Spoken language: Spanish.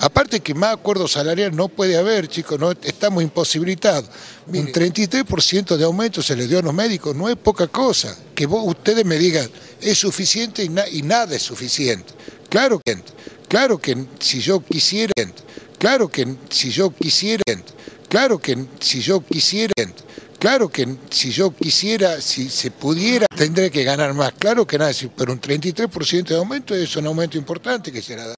Aparte que más acuerdo salarial no puede haber, chicos, no, estamos imposibilitados. Un 33% de aumento se les dio a los médicos, no es poca cosa. Que ustedes me digan, es suficiente y nada es suficiente. Claro que si yo quisiera, si se pudiera, tendré que ganar más. Claro que nada, pero un 33% de aumento es un aumento importante que será dado.